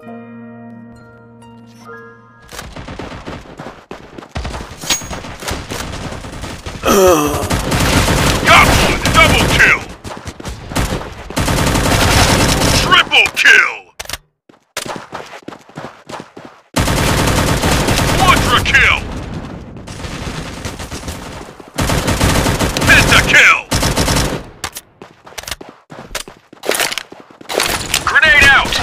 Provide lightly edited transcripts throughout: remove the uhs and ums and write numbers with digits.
Goblin double kill! Triple kill! Quadra kill! Penta kill! Grenade out!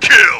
Kill!